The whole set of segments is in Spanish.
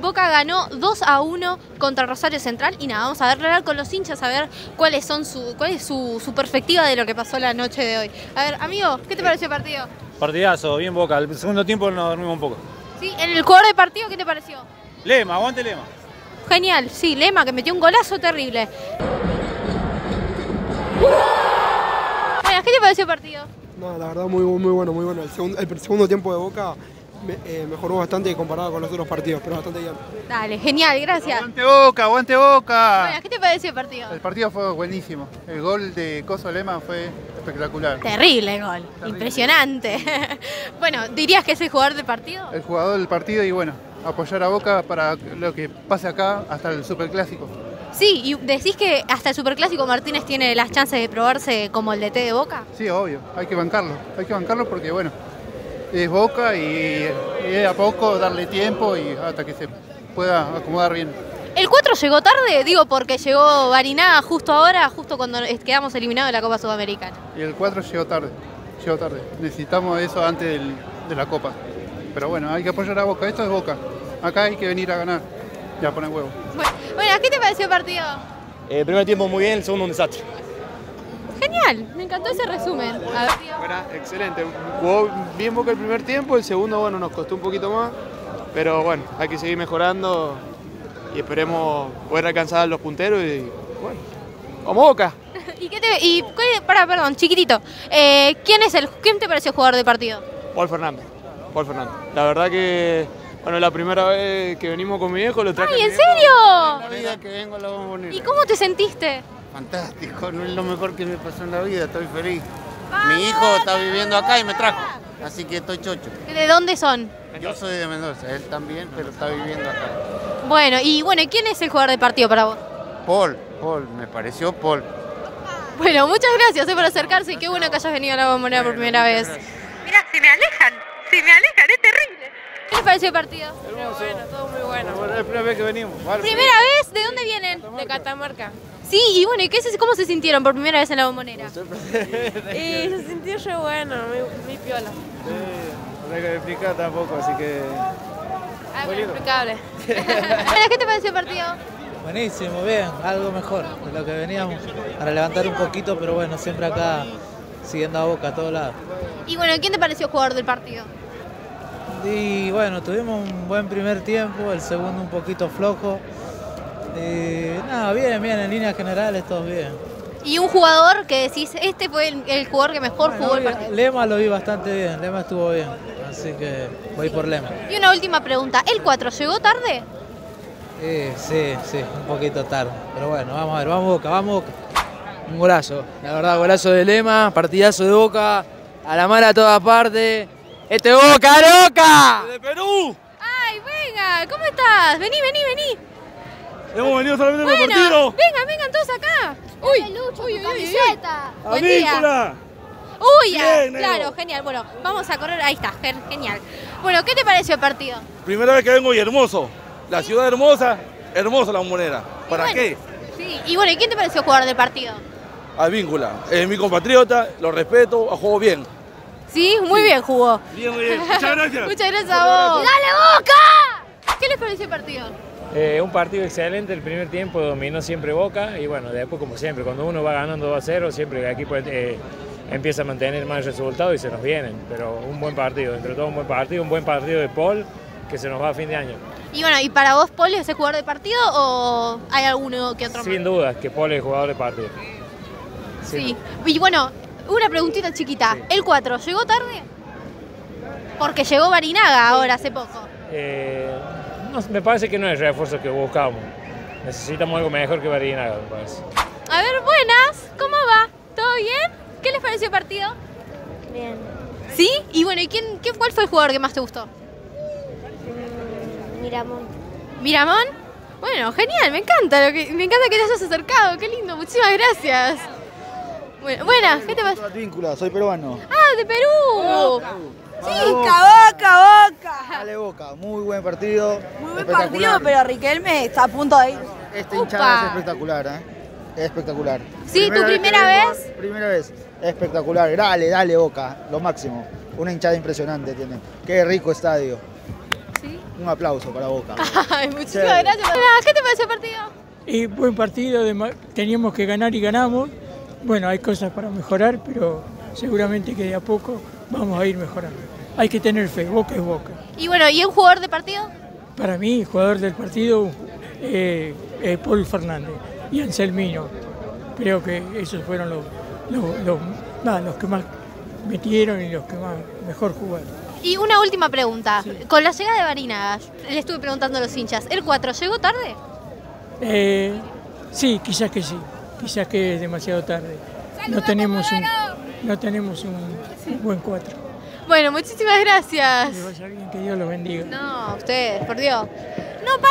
Boca ganó 2-1 contra Rosario Central y nada, vamos a hablar con los hinchas, a ver cuál es su perspectiva de lo que pasó la noche de hoy. A ver, amigo, ¿qué te pareció el partido? Partidazo, bien Boca, el segundo tiempo nos dormimos un poco. Sí, ¿en el jugador de partido qué te pareció? Lema, aguante Lema. Genial, sí, Lema que metió un golazo terrible. ¿Qué te pareció el partido? No, la verdad muy bueno, muy bueno. El segundo tiempo de Boca mejoró bastante comparado con los otros partidos, pero bastante bien. Dale, genial, gracias. Aguante Boca, aguante Boca. Bueno, ¿qué te pareció el partido? El partido fue buenísimo. El gol de Costa Lema fue espectacular. Terrible el gol, terrible. Impresionante. Bueno, ¿dirías que es el jugador del partido? El jugador del partido y bueno, apoyar a Boca para lo que pase acá hasta el Superclásico. Sí, y decís que hasta el Superclásico Martínez tiene las chances de probarse como el DT de Boca. Sí, obvio, hay que bancarlo porque bueno, es Boca y a poco darle tiempo y hasta que se pueda acomodar bien. El 4 llegó tarde, digo, porque llegó Bariná justo ahora, justo cuando quedamos eliminados de la Copa Sudamericana. Y el 4 llegó tarde, necesitamos eso antes de la Copa. Pero bueno, hay que apoyar a Boca, esto es Boca, acá hay que venir a ganar. Ya, pone huevo. Bueno, ¿qué te pareció el partido? El primer tiempo muy bien, el segundo un desastre. Genial, me encantó ese resumen. A ver, bueno, excelente, jugó bien Boca el primer tiempo, el segundo bueno, nos costó un poquito más, pero bueno, hay que seguir mejorando y esperemos poder alcanzar a los punteros y bueno, ¡vamos Boca! ¿Quién te pareció jugador de partido? Paul Fernández. La verdad que... Bueno, la primera vez que venimos con mi viejo lo traje. ¡Ay, en serio! La vida que vengo a la Bombonera. ¿Y cómo te sentiste? Fantástico, no es lo mejor que me pasó en la vida, estoy feliz. ¡Vamos! Mi hijo está viviendo acá y me trajo, así que estoy chocho. ¿De dónde son? Yo soy de Mendoza, él también, pero está viviendo acá. Bueno, ¿y quién es el jugador de partido para vos? Paul, me pareció Paul. Bueno, muchas gracias por acercarse y qué bueno que hayas venido a la Bombonera por primera vez. Mirá, si me alejan, es terrible. ¿Qué les pareció el partido? Hermoso. Muy bueno, todo muy bueno. Es la primera vez que venimos. Vale. ¿Primera vez? ¿De dónde vienen? De Catamarca. Sí, y bueno, ¿cómo se sintieron por primera vez en la Bombonera? Y se sintió re bueno, mi piola. Sí, no hay que explicar tampoco, así que... Algo inexplicable. ¿Qué te pareció el partido? Buenísimo, bien, algo mejor de lo que veníamos para levantar un poquito, pero bueno, siempre acá siguiendo a Boca a todos lados. Y bueno, ¿quién te pareció jugador del partido? Y bueno, tuvimos un buen primer tiempo, el segundo un poquito flojo. Nada, bien, en líneas generales todos bien. ¿Y un jugador que decís, este fue el jugador que mejor jugó el partido? Lema lo vi bastante bien, Lema estuvo bien, así que voy por Lema. Y una última pregunta, ¿el 4 llegó tarde? Sí, un poquito tarde, pero bueno, vamos a ver, vamos Boca. Un golazo, la verdad, golazo de Lema, partidazo de Boca, a la mala a todas partes. ¡Este Boca loca! ¡De Perú! ¡Ay, venga! ¿Cómo estás? Vení. Hemos venido solamente por partido. Vengan todos acá. Uy. ¡Advíncula! Bien, claro, genial. Bueno, vamos a correr. Ahí está, genial. Bueno, ¿qué te pareció el partido? Primera vez que vengo y hermoso. La ciudad hermosa la Bombonera. ¿Para qué? Sí. Y bueno, ¿y quién te pareció jugador del partido? Advíncula. Es mi compatriota, lo respeto, ha jugado bien. Sí, muy bien jugó. Bien. Muchas gracias. Muchas gracias a vos. ¡Dale Boca! ¿Qué les pareció el partido? Un partido excelente, el primer tiempo dominó siempre Boca y bueno, después como siempre, cuando uno va ganando 2-0, siempre el equipo empieza a mantener más resultados y se nos vienen. Pero un buen partido, entre todo un buen partido de Paul que se nos va a fin de año. Y bueno, ¿y para vos Paul es el jugador de partido o hay alguno que otro? Sin duda, que Paul es el jugador de partido. Sí. Y bueno... Una preguntita chiquita, sí. ¿El 4 llegó tarde? Porque llegó Barinaga ahora hace poco. No, me parece que no es el refuerzo que buscamos. Necesitamos algo mejor que Barinaga, me parece. A ver, buenas, ¿cómo va? ¿Todo bien? ¿Qué les pareció el partido? Bien. ¿Sí? Y bueno, ¿cuál fue el jugador que más te gustó? Miramón. ¿Miramón? Bueno, genial, me encanta que te hayas acercado, qué lindo, muchísimas gracias. Buenas, ¿qué te pasa? Advíncula, soy peruano. ¡Ah, de Perú! Boca. Sí, Boca. Dale Boca, muy buen partido. Muy buen partido, pero Riquelme está a punto de ir. Este hinchada es espectacular, Es espectacular. ¿Sí, tu primera vez? Primera vez, espectacular. Dale Boca, lo máximo. Una hinchada impresionante tiene. Qué rico estadio. Sí. un aplauso para Boca. Ay, muchísimas gracias. ¿Qué te parece el partido? Buen partido, teníamos que ganar y ganamos. Bueno, hay cosas para mejorar, pero seguramente que de a poco vamos a ir mejorando. Hay que tener fe, Boca es Boca. Y bueno, ¿y un jugador de partido? Para mí, el jugador del partido Paul Fernández y Anselmino. Creo que esos fueron los que más metieron y los que más mejor jugaron. Y una última pregunta. Sí. Con la llegada de Barinaga, le estuve preguntando a los hinchas, ¿el 4 llegó tarde? Sí, quizás que sí. Quizás que es demasiado tarde. No tenemos un buen 4. Bueno, muchísimas gracias. Que vaya bien, que Dios los bendiga. No, ustedes, por Dios. No, pará.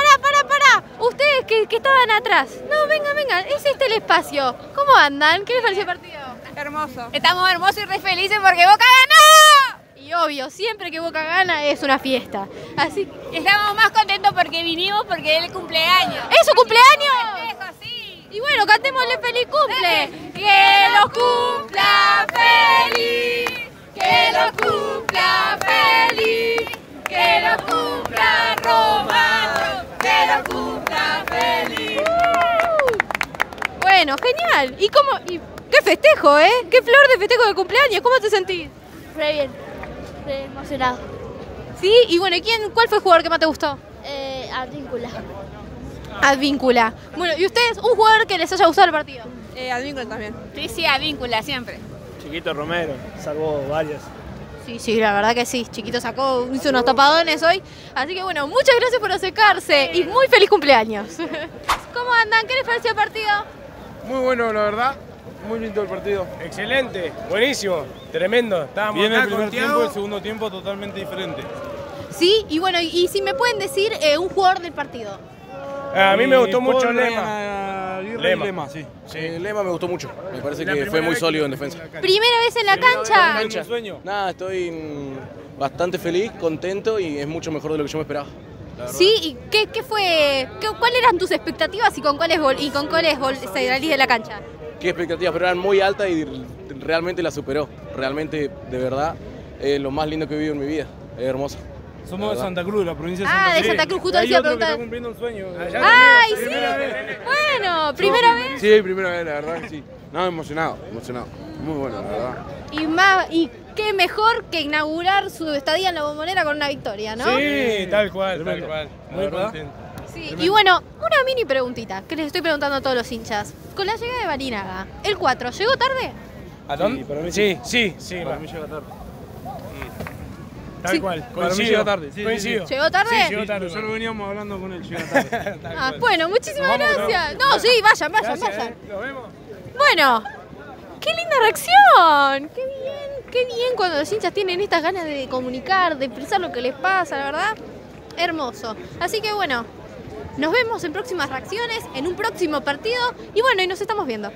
Ustedes que estaban atrás. No, venga. Es este el espacio. ¿Cómo andan? ¿Qué les pareció el partido? Hermoso. Estamos hermosos y re felices porque Boca ganó. Y obvio, siempre que Boca gana es una fiesta. Así que estamos más contentos porque vinimos, porque es el cumpleaños. ¿Es su cumpleaños? Y bueno, cantémosle feliz cumple. Que los cumpla feliz. Que los cumpla feliz. Que los cumpla Romano. Que los cumpla feliz. Bueno, genial. ¿Y cómo? Y qué festejo, ¿eh? Qué flor de festejo de cumpleaños. ¿Cómo te sentís? Re bien. Re emocionado. Sí. Y bueno, ¿cuál fue el jugador que más te gustó? Advíncula. Advíncula. Bueno, ¿y ustedes un jugador que les haya gustado el partido? Advíncula también. Sí, Advíncula, siempre. Chiquito Romero, salvó varias. Sí, la verdad que sí. Chiquito hizo unos tapadones hoy. Así que bueno, muchas gracias por acercarse y muy feliz cumpleaños. ¿Cómo andan? ¿Qué les pareció el partido? Muy bueno, la verdad. Muy lindo el partido. Excelente, buenísimo, tremendo. Estábamos bien acá el primer tiempo, el segundo tiempo totalmente diferente. Sí, y bueno, y si me pueden decir un jugador del partido. A mí me gustó mucho Lema, sí. Lema me gustó mucho. Me parece que fue muy sólido en defensa. ¿Primera vez en la cancha? Nada, estoy bastante feliz, contento y es mucho mejor de lo que yo me esperaba. Sí, ¿y qué fue? ¿Cuáles eran tus expectativas y con cuáles salís de la cancha? ¿Qué expectativas? Pero eran muy altas y realmente las superó. Realmente, de verdad, lo más lindo que he vivido en mi vida. Es hermoso. Somos de Santa Cruz, la provincia de Santa Cruz. Ah, de Santa Cruz, justo decía preguntar. Está cumpliendo un sueño. ¡Ay, sí! Bueno, ¿primera vez? Sí, primera vez, la verdad, sí. No, emocionado. Muy bueno, la verdad. Y qué mejor que inaugurar su estadía en la Bombonera con una victoria, ¿no? Sí, tal cual. Muy contento. Sí, y bueno, una mini preguntita que les estoy preguntando a todos los hinchas. Con la llegada de Barinaga, ¿el 4 llegó tarde? ¿A dónde? Sí, para mí llegó tarde. Tal cual, coincido. Coincido. ¿Llegó tarde? Sí, llegó tarde. Nosotros veníamos hablando con él, llegó tarde. Bueno, muchísimas gracias. No, sí, vayan. Nos vemos. Bueno, qué linda reacción. Qué bien cuando los hinchas tienen estas ganas de comunicar, de expresar lo que les pasa, la verdad. Hermoso. Así que bueno, nos vemos en próximas reacciones, en un próximo partido y bueno, y nos estamos viendo.